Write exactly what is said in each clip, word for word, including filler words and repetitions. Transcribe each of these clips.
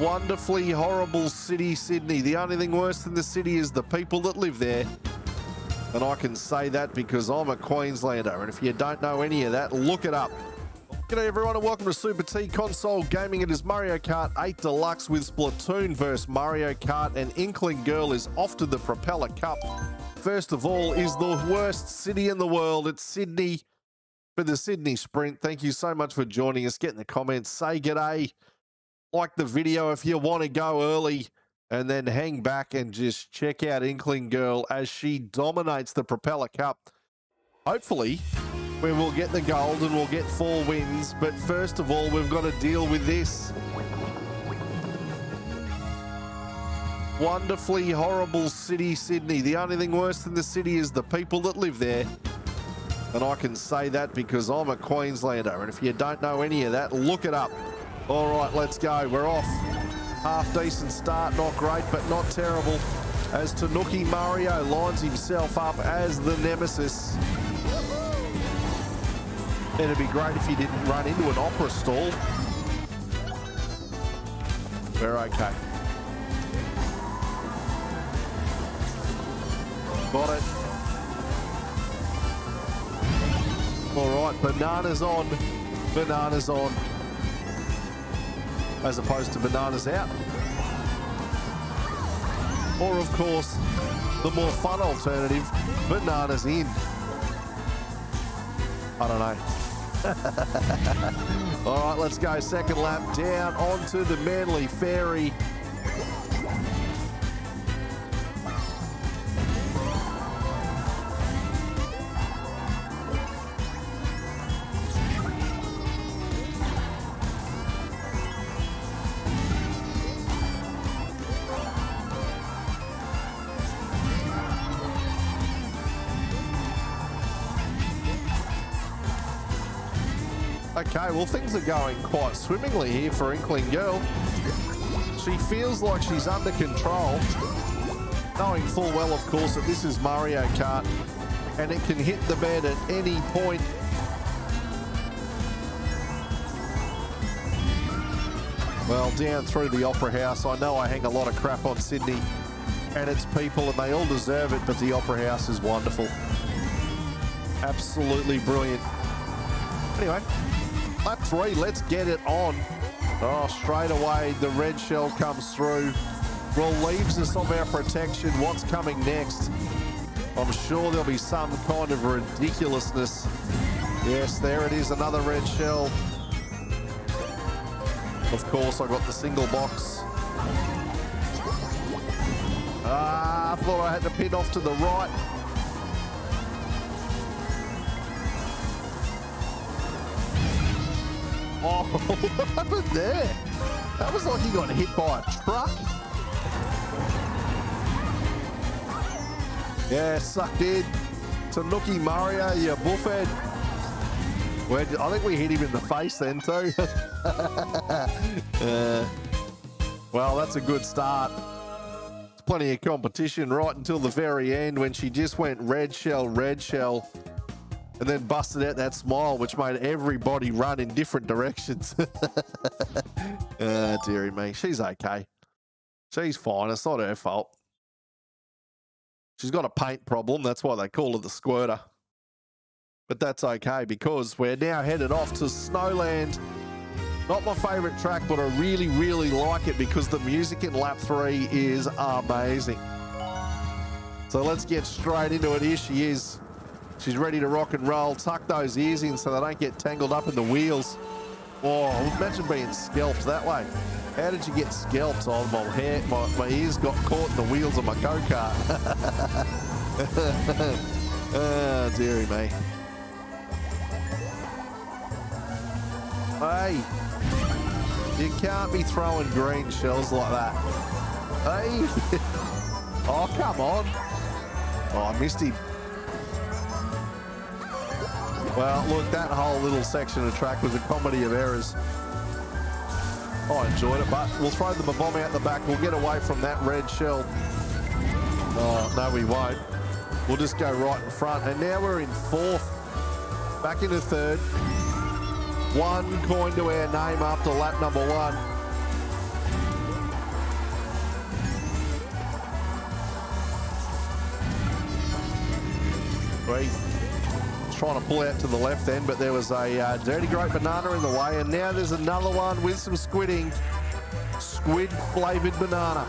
wonderfully horrible city, Sydney. The only thing worse than the city is the people that live there. And I can say that because I'm a Queenslander. And if you don't know any of that, look it up. G'day everyone and welcome to Super T Console Gaming. It is Mario Kart eight Deluxe with Splatoon versus Mario Kart, and Inkling Girl is off to the Propeller Cup. First of all is the worst city in the world. It's Sydney for the Sydney Sprint. Thank you so much for joining us. Get in the comments, say g'day, like the video if you want to go early, and then hang back and just check out Inkling Girl as she dominates the Propeller Cup. Hopefully we will get the gold and we'll get four wins, but first of all, we've got to deal with this wonderfully horrible city, Sydney. The only thing worse than the city is the people that live there. And I can say that because I'm a Queenslander. And if you don't know any of that, look it up. All right, let's go. We're off. Half decent start, not great, but not terrible. As Tanooki Mario lines himself up as the nemesis. It'd be great if he didn't run into an opera stall. We're okay. Got it. All right, bananas on, bananas on. As opposed to bananas out. Or of course, the more fun alternative, bananas in. I don't know. All right, let's go. Second lap down onto the Manly Ferry. Okay, well, things are going quite swimmingly here for Inkling Girl. She feels like she's under control, knowing full well, of course, that this is Mario Kart, and it can hit the bed at any point. Well, down through the Opera House. I know I hang a lot of crap on Sydney and its people, and they all deserve it, but the Opera House is wonderful. Absolutely brilliant. Anyway. Lap three, let's get it on. Oh, straight away, the red shell comes through. Relieves us of our protection. What's coming next? I'm sure there'll be some kind of ridiculousness. Yes, there it is, another red shell. Of course, I got the single box. Ah, I thought I had to pin off to the right. Oh, what happened there? That was like he got hit by a truck. Yeah, sucked in. Tanooki Mario, you buffhead. I think we hit him in the face then too. uh, well, that's a good start. There's plenty of competition right until the very end when she just went red shell, red shell. And then busted out that smile, which made everybody run in different directions. uh, dearie me. She's okay. She's fine. It's not her fault. She's got a paint problem. That's why they call her the squirter. But that's okay because we're now headed off to Snowland. Not my favourite track, but I really, really like it because the music in lap three is amazing. So let's get straight into it. Here she is. She's ready to rock and roll. Tuck those ears in so they don't get tangled up in the wheels. Oh, imagine being scalped that way. How did you get scalped? Oh, my hair, my, my ears got caught in the wheels of my go-kart. Oh, dearie me. Hey, you can't be throwing green shells like that. Hey, oh, come on. Oh, I missed him. Well, look, that whole little section of track was a comedy of errors. I enjoyed it, but we'll throw them a bomb out the back. We'll get away from that red shell. Oh, no, we won't. We'll just go right in front. And now we're in fourth. Back into third. One coin to our name after lap number one. trying to pull out to the left then, but there was a uh, dirty great banana in the way, and now there's another one with some squidding. Squid-flavoured banana.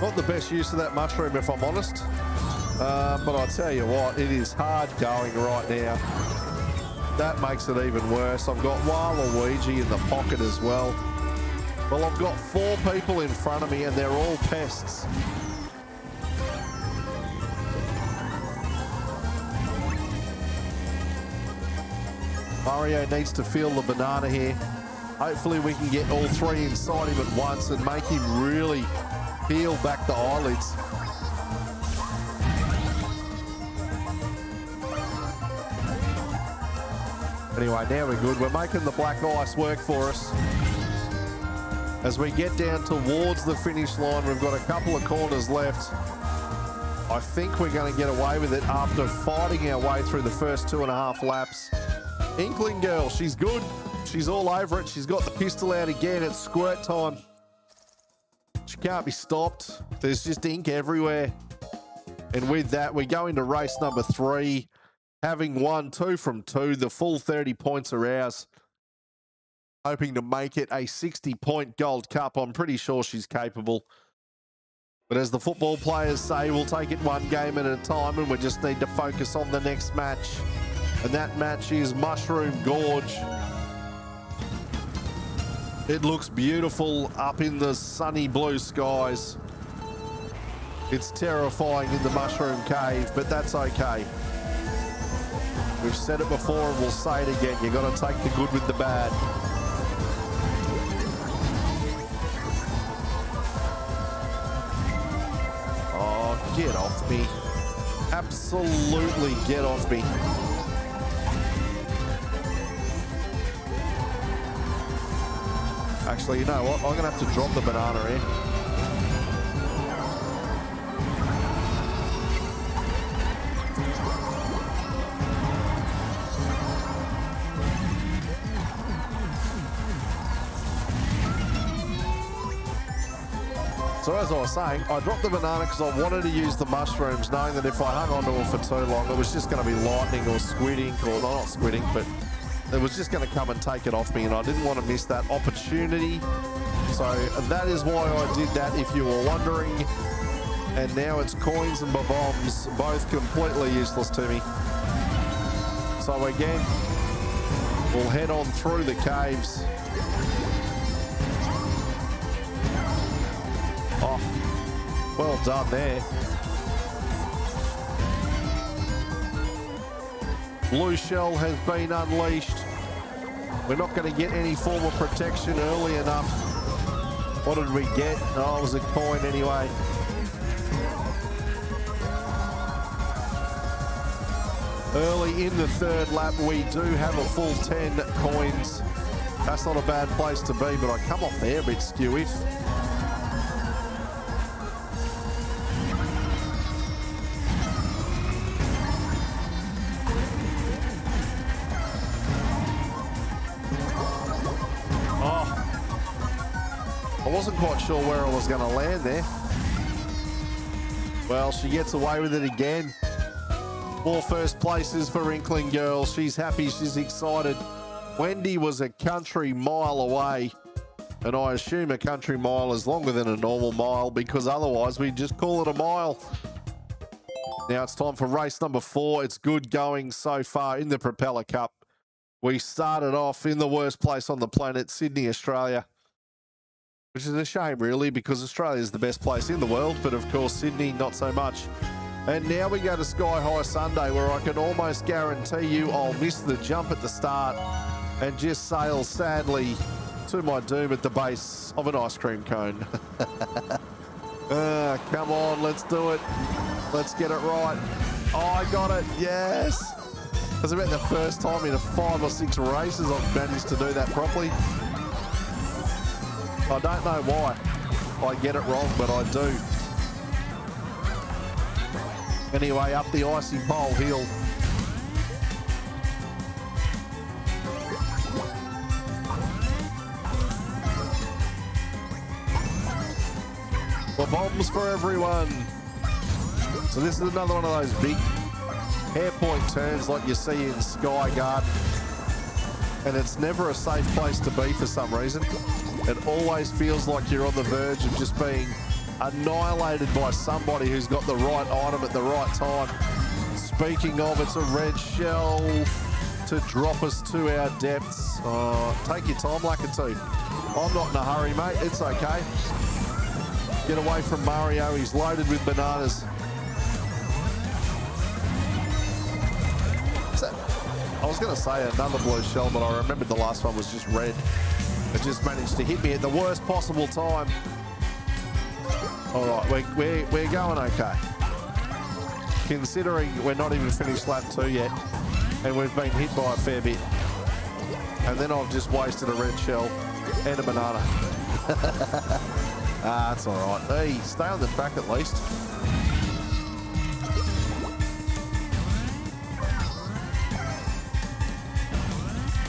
Not the best use of that mushroom, if I'm honest. Um, but I tell you what, it is hard going right now. That makes it even worse. I've got Waluigi in the pocket as well. Well, I've got four people in front of me and they're all pests. Mario needs to feel the banana here. Hopefully we can get all three inside him at once and make him really peel back the eyelids. Anyway, now we're good. We're making the black ice work for us. As we get down towards the finish line, we've got a couple of corners left. I think we're going to get away with it after fighting our way through the first two and a half laps. Inkling Girl, she's good. She's all over it. She's got the pistol out again. It's squirt time. She can't be stopped. There's just ink everywhere. And with that, we go into race number three. Having won two from two, the full thirty points are ours. Hoping to make it a sixty-point Gold Cup. I'm pretty sure she's capable. But as the football players say, we'll take it one game at a time, and we just need to focus on the next match. And that match is Mushroom Gorge. It looks beautiful up in the sunny blue skies. It's terrifying in the Mushroom Cave, but that's okay. We've said it before and we'll say it again. You've got to take the good with the bad. Oh, get off me. Absolutely get off me. Actually, you know what? I'm going to have to drop the banana here. So as I was saying, I dropped the banana because I wanted to use the mushrooms, knowing that if I hung onto them for too long, it was just going to be lightning or squid ink, or well, not squid ink, but it was just going to come and take it off me, and I didn't want to miss that opportunity. So that is why I did that, if you were wondering. And now it's coins and bob-ombs, both completely useless to me. So again, we'll head on through the caves. Oh, well done there. Blue shell has been unleashed. We're not going to get any form of protection early enough. What did we get? Oh, it was a coin anyway. Early in the third lap, we do have a full ten coins. That's not a bad place to be, but I come off there a bit skewish. Wasn't quite sure where I was going to land there. Well, she gets away with it again. More first places for Inkling Girl. She's happy. She's excited. Wendy was a country mile away, and I assume a country mile is longer than a normal mile, because otherwise we just call it a mile. Now it's time for race number four. It's good going so far in the Propeller Cup. We started off in the worst place on the planet, Sydney, Australia. Which is a shame, really, because Australia is the best place in the world, but of course Sydney, not so much. And now we go to Sky High Sunday, where I can almost guarantee you I'll miss the jump at the start and just sail sadly to my doom at the base of an ice cream cone. uh, come on, let's do it. Let's get it right. Oh, I got it, yes. That's about the first time in five or six races I've managed to do that properly. I don't know why I get it wrong, but I do. Anyway, up the icy pole hill. for bombs for everyone. So this is another one of those big hairpoint turns like you see in Sky Garden. And it's never a safe place to be for some reason. It always feels like you're on the verge of just being annihilated by somebody who's got the right item at the right time. Speaking of, it's a red shell to drop us to our depths. Oh, take your time, Lakitu. I'm not in a hurry, mate. It's okay. Get away from Mario. He's loaded with bananas. I was going to say another blue shell, but I remembered the last one was just red. It just managed to hit me at the worst possible time. All right, we're, we're, we're going okay. Considering we're not even finished lap two yet, and we've been hit by a fair bit. And then I've just wasted a red shell and a banana. Ah, that's all right. Hey, stay on the track at least.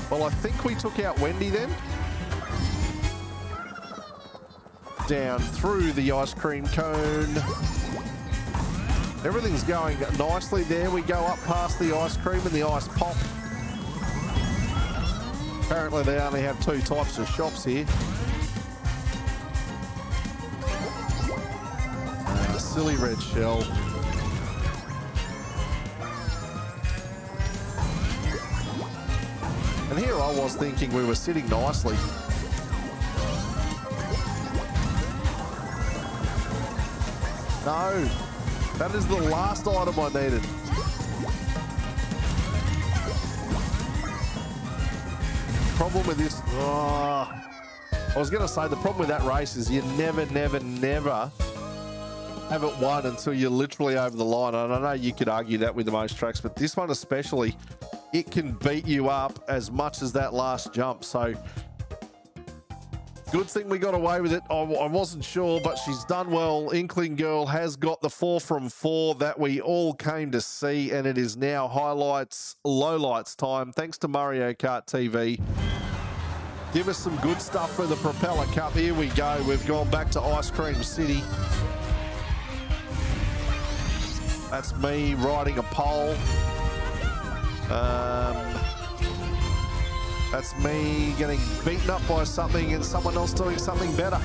Well, I think we took out Wendy then. Down through the ice cream cone. Everything's going nicely there. We go up past the ice cream and the ice pop. Apparently they only have two types of shops here. And a silly red shell. And here I was thinking we were sitting nicely. No, that is the last item I needed. Problem with this, oh, I was gonna say the problem with that race is you never, never, never have it won until you're literally over the line. And I know you could argue that with most tracks, but this one especially, it can beat you up as much as that last jump. So good thing we got away with it. I, I wasn't sure, but she's done well. Inkling Girl has got the four from four that we all came to see, and it is now highlights, lowlights time. Thanks to Mario Kart T V. Give us some good stuff for the Propeller Cup. Here we go. We've gone back to Ice Cream City. That's me riding a pole. Um, that's me getting beaten up by something and someone else doing something better.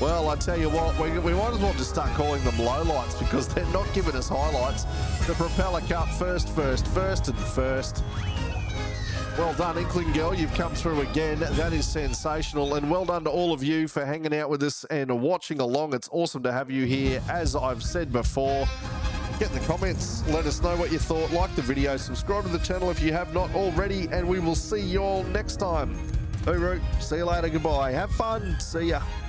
Well, I tell you what, we, we might as well just start calling them lowlights because they're not giving us highlights. The Propeller Cup, first, first, first and first. Well done, Inkling Girl. You've come through again. That is sensational. And well done to all of you for hanging out with us and watching along. It's awesome to have you here, as I've said before. Get in the comments, let us know what you thought, like the video, subscribe to the channel if you have not already, and we will see you all next time. Uru, see you later, goodbye, have fun, see ya.